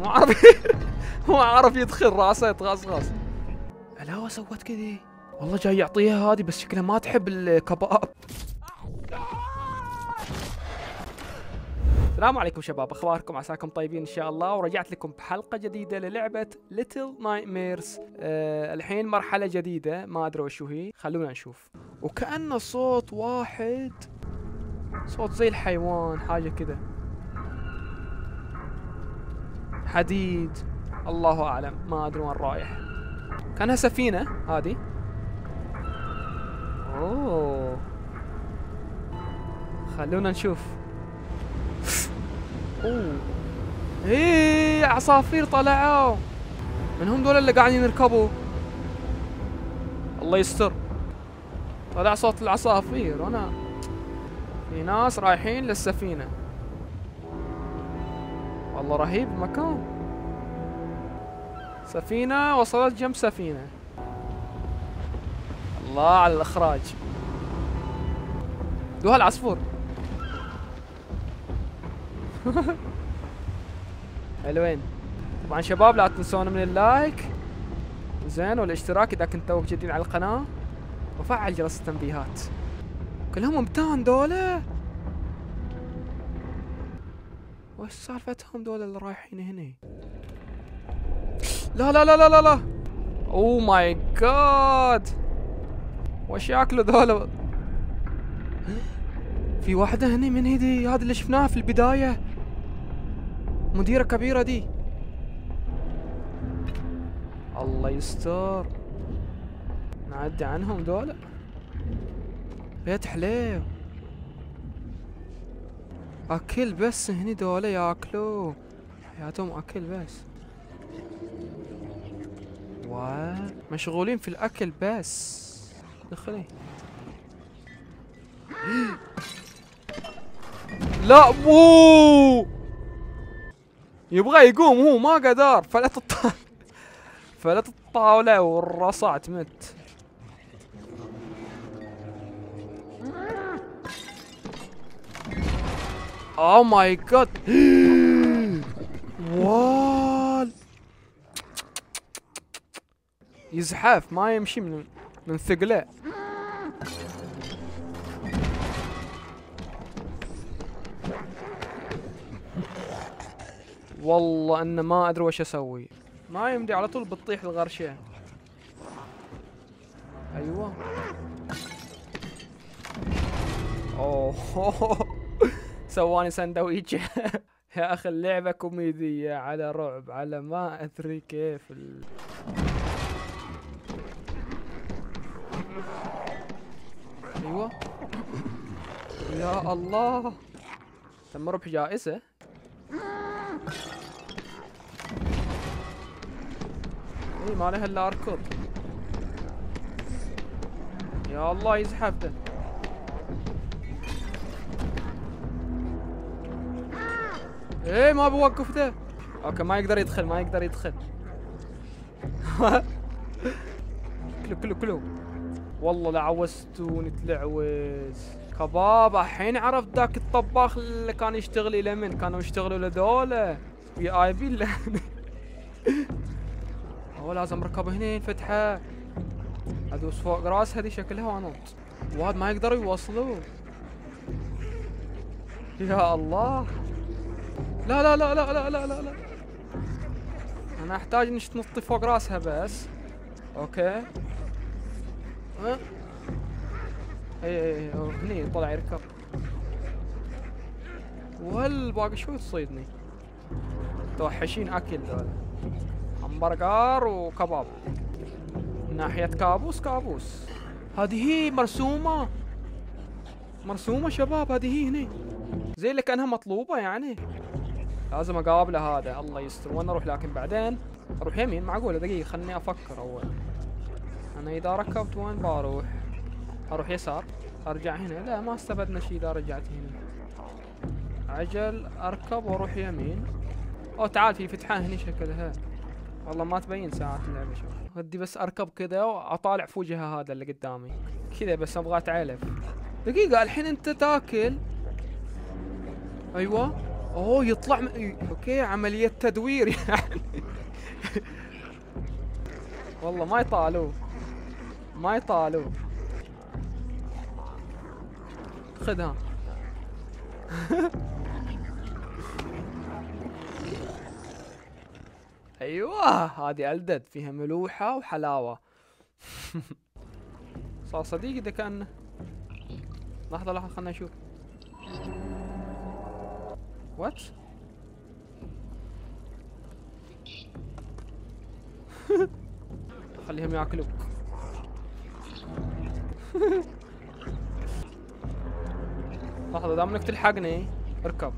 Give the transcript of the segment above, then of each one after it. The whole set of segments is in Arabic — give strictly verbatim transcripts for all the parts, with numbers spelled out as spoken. ما عرف ما عرف يدخل راسه يتغاص غاص. الهوا سوت كذي. والله جاي يعطيها هذه بس شكلها ما تحب الكباب. السلام عليكم شباب، اخباركم؟ عساكم طيبين ان شاء الله. ورجعت لكم بحلقه جديده للعبه Little Nightmares. أه الحين مرحله جديده ما ادري وشو هي، خلونا نشوف. وكأنه صوت واحد، صوت زي الحيوان حاجه كذا، حديد، الله اعلم، ما ادري وين رايح. كانها سفينه هذه. اوه خلونا نشوف. اوه ايه عصافير طلعوا. من هم دول اللي قاعدين يركبوا؟ الله يستر. طلع صوت العصافير. انا في ناس رايحين للسفينة. والله رهيب المكان. سفينة وصلت جنب سفينة. الله على الاخراج. دوها العصفور. حلوين. طبعا شباب لا تنسونا من اللايك زين والاشتراك اذا كنت توك جديد على القناه، وفعل جرس التنبيهات. كلهم امتان دوله. وش سالفتهم دوله اللي رايحين هنا؟ لا لا لا لا لا اوه ماي جاد، وش ياكلوا دوله؟ في واحده هنا من هدي، هذه اللي شفناها في البدايه، مديرة كبيرة دي. الله يستر. نعدي عنهم دول. بيت حليب. اكل بس هني دول ياكلوا. حياتهم اكل بس. واو مشغولين في الاكل بس. دخلي. لا بو يبغى يقوم هو ما قدر، فلت الطاولة فلت الطاولة والرصعت مت. اوه ماي جاد. وال يزحف ما يمشي من من ثقله. والله انه ما ادري وش اسوي، ما يمدي على طول بتطيح الغرشه. ايوه اوه سواني سندويشه. يا اخي اللعبه كوميديه على رعب على ما ادري كيف ال... ايوه يا الله تم ربح جائزه. اي ما عليها الا اركض. يا الله يزحفته. اي ما بوقف ده. اوكي ما يقدر يدخل ما يقدر يدخل. كلو كلو كلو. والله لعوزتوني تلعوز. كبابه الحين عرفت ذاك الطباخ اللي كان يشتغل لمن كانوا يشتغلوا لدوله في اي بي اللي هو لازم اركب هنا فتحه ادوس فوق راسها دي شكلها وانط. وهذا ما يقدروا يوصلوا. يا الله لا لا لا لا لا لا لا انا احتاج اني تنطي فوق راسها بس. اوكي أه؟ اي اي اي هني طلع يركب. وهل باقي شوي تصيدني. توحشين اكل دول. همبرجر وكباب. ناحية كابوس كابوس. هذه هي مرسومة. مرسومة شباب هذه هي هني. زي اللي كأنها مطلوبة يعني. لازم اقابله هذا الله يستر. وين اروح لكن بعدين؟ اروح يمين معقولة دقيقة خلني افكر اول. انا اذا ركبت وين بروح؟ اروح يسار ارجع هنا؟ لا ما استفدنا شيء اذا رجعت هنا. عجل اركب واروح يمين. او تعال في فتحة هني شكلها. والله ما تبين ساعات اللعبة. شوف ودي بس اركب كذا واطالع في وجهه هذا اللي قدامي كذا بس ابغى اتعلف. دقيقة الحين انت تاكل. ايوه اوه يطلع م... اوكي عملية تدوير يعني. والله ما يطالوه ما يطالوه. خذها. ايوه هذه ألدد، فيها ملوحة وحلاوة. صار صديقي ده كأنه. لحظة لحظة خلنا نشوف. وات؟ خليهم ياكلوك. لحظة دام انك تلحقني اركب.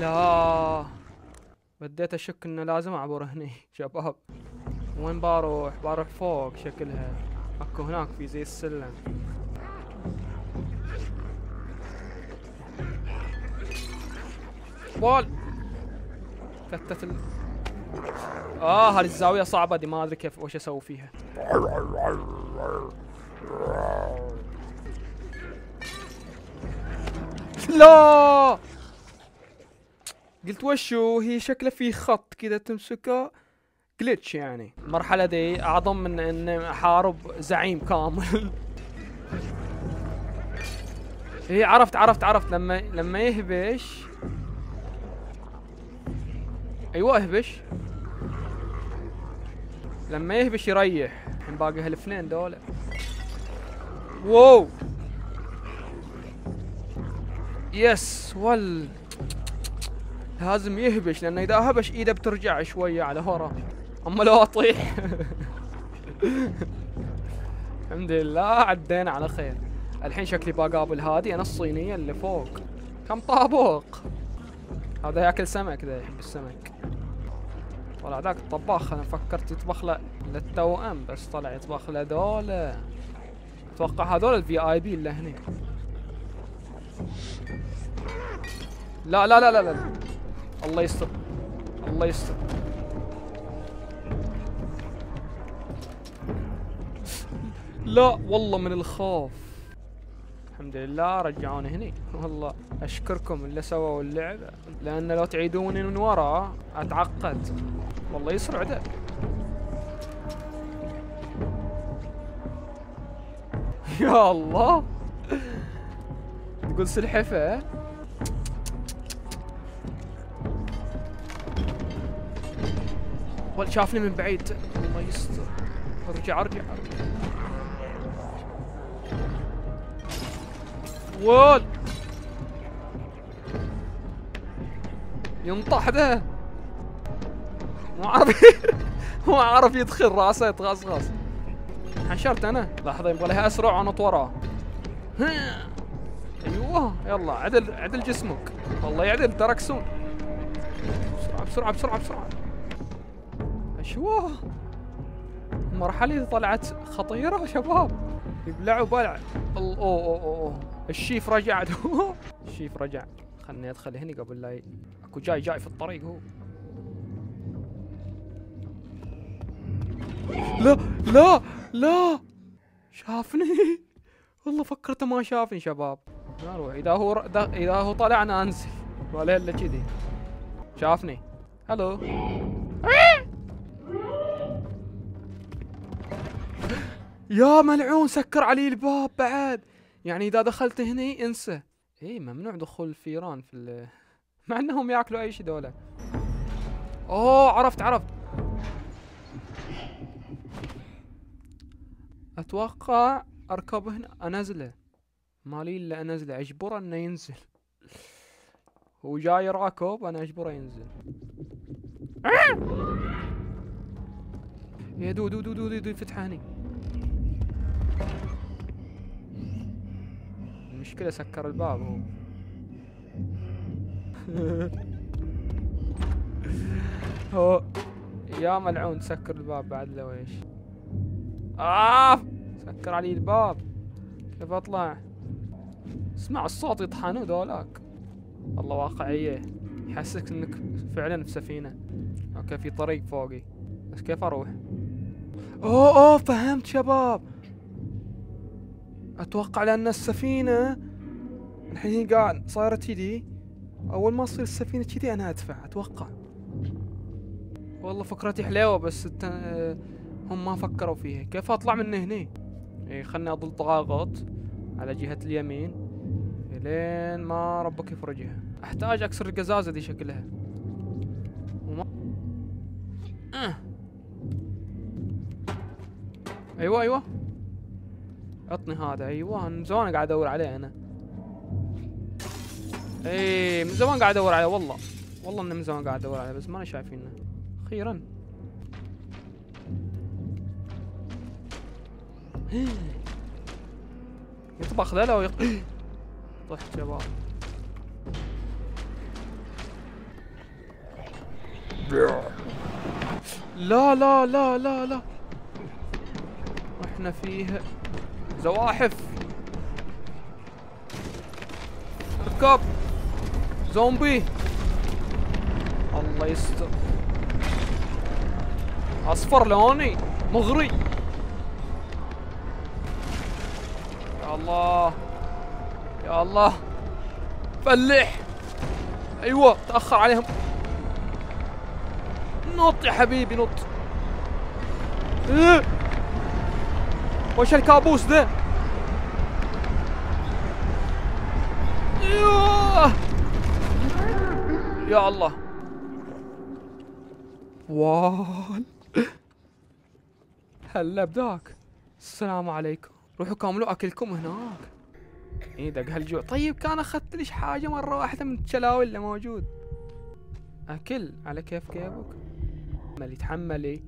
لا بديت اشك انه لازم اعبر هني شباب. وين بروح؟ بروح فوق شكلها. اكو هناك في زي السلم. بول كتت ال... اه هذه الزاوية صعبة دي، ما ادري كيف وش اسوي فيها. لا قلت وشو هي شكله في خط كذا تمسكه جلتش يعني. المرحلة دي اعظم من ان احارب زعيم كامل. هي عرفت عرفت عرفت لما لما يهبش. ايوه اهبش، لما يهبش يريح. الحين باقي هالاثنين دول. واو يس وال لازم يهبش، لانه اذا هبش ايده بترجع شويه على ورا، اما لو اطيح. الحمد لله عدينا على خير. الحين شكلي بقابل هذه انا الصينيه اللي فوق. كم طابوق هذا ياكل سمك، ذا يحب السمك. طلع ذاك الطباخ، انا فكرت يطبخ له للتوأم بس طلع يطبخ له ذولا. اتوقع هذول الفي اي بي اللي هني. لا لا لا لا لا الله يستر الله يستر. لا والله من الخوف الحمد لله رجعوني هني. والله اشكركم اللي سووا اللعبة، لان لو تعيدوني من ورا اتعقد. والله يسرع ده. يا الله تقول سلحفة. والله شافني من بعيد. الله يستر. ارجع ارجع ارجع. وول ينطح ذا. مو عارف مو عارف يدخل راسه يتغصغص. حشرت انا. لحظة يبغى لها اسرع ونط وراه. ايوه يلا عدل عدل جسمك. والله يعدل تركسون. بسرعة بسرعة بسرعة بسرعة. شو المرحلة طلعت خطيرة يا شباب، يبلعوا بلع. اوه اوه اوه الشيف رجع. الشيف رجع. خلني ادخل هني قبل لا ي... اكو جاي جاي في الطريق هو. لا لا لا شافني. والله فكرته ما شافني شباب. نروح اذا هو ر... اذا هو طلع انا انزل ولا الا كذي. شافني. الو يا ملعون سكر علي الباب بعد. يعني اذا دخلت هني انسى. اي ممنوع دخول الفيران في ال... مع انهم ياكلوا اي شيء دولة. اوه عرفت عرفت. اتوقع اركب هنا انزله. مالي الا انزله، اجبره انه ينزل. هو جاي راكب انا اجبره ينزل. يا دو دو دو دو دو, دو فتحه هني. المشكلة سكر الباب هو. هو يا ملعون سكر الباب بعد لو ايش. آه سكر علي الباب. كيف اطلع؟ اسمع الصوت يطحنوا ذولاك. والله واقعية، يحسسك انك فعلا في سفينة. اوكي في طريق فوقي بس كيف اروح؟ اوه اوه فهمت شباب. اتوقع لان السفينة الحين قاعد صارت كذي، اول ما تصير السفينة كذي انا ادفع اتوقع. والله فكرتي حلوة بس هم ما فكروا فيها. كيف اطلع من هني؟ اي خلني اضل طاغط على جهة اليمين لين ما ربك يفرجها. احتاج اكسر القزازة ذي شكلها. وما... أه. ايوه ايوه عطني هذا. ايوه من زمان قاعد ادور عليه انا. اي من زمان قاعد ادور عليه والله، والله من زمان قاعد ادور عليه بس ما انا شايفينه اخيرا. يطب اخذه لو يق... طحت شباب. لا لا لا لا لا احنا فيها زواحف، اركب زومبي. الله يستر، اصفر لوني مغري. يا الله يا الله فلح. ايوه تاخر عليهم. نط يا حبيبي نط. وش الكابوس ده؟ يا الله وال هلا بداك. السلام عليكم، روحوا كاملوا اكلكم هناك. ايه دق هالجوع. طيب كان اخذت ليش حاجه مره واحده من الشلاوي اللي موجود. اكل على كيف كيفك. تحملي تحملي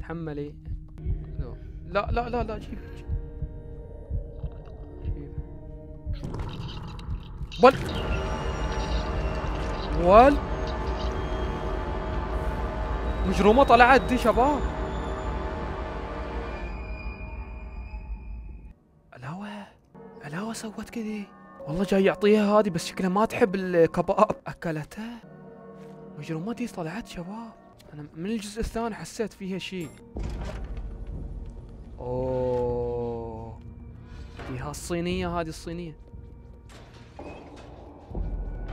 تحملي. لا لا لا لا جيب جيب بل وال مجرومة طلعت دي شباب. الهوا الهوا سوت كذي. والله جاي يعطيها هذه بس شكلها ما تحب الكباب. اكلته مجرومة دي طلعت شباب. انا من الجزء الثاني حسيت فيها شيء. اوه فيها الصينية هذه الصينية.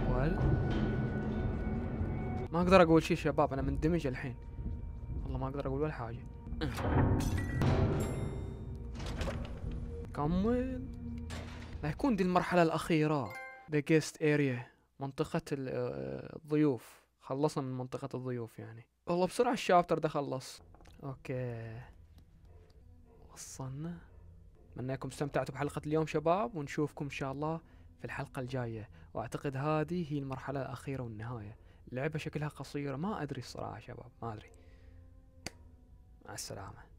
وال ما اقدر اقول شيء شباب انا مندمج الحين. والله ما اقدر اقول ولا حاجة. كمل. لا يكون دي المرحلة الأخيرة. ذا جيست اريا، منطقة الضيوف. خلصنا من منطقة الضيوف يعني. والله بسرعة الشابتر ده خلص. اوكي وصلنا. اتمنى انكم استمتعتوا بحلقة اليوم شباب، ونشوفكم ان شاء الله في الحلقة الجاية. واعتقد هذه هي المرحلة الأخيرة والنهاية. اللعبة شكلها قصيرة ما ادري الصراحة شباب ما ادري. مع السلامة.